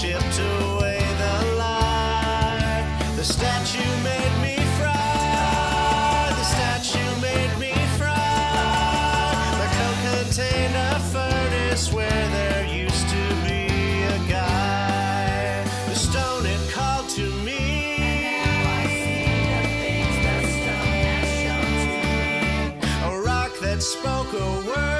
Chipped away the light. The statue made me fry. The statue made me fry. My coat contained a furnace where there used to be a guy. The stone it called to me. And now I see the things the stone has shown to me. A rock that spoke a word.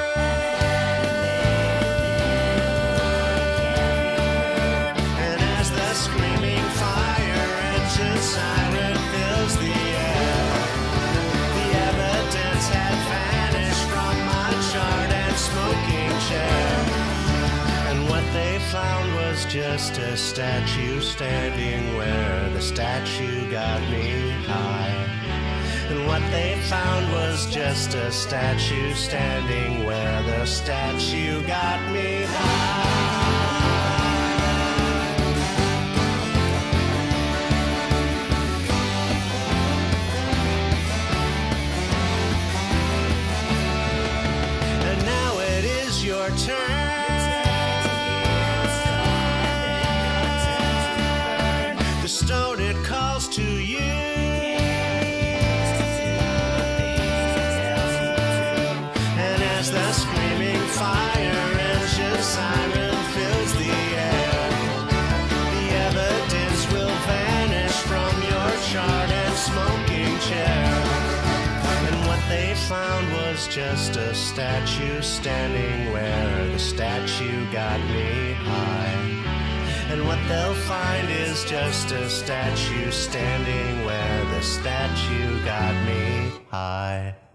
Found was just a statue standing where the statue got me high. And what they found was just a statue standing where the statue got me high. Found was just a statue standing where the statue got me high. And what they'll find is just a statue standing where the statue got me high.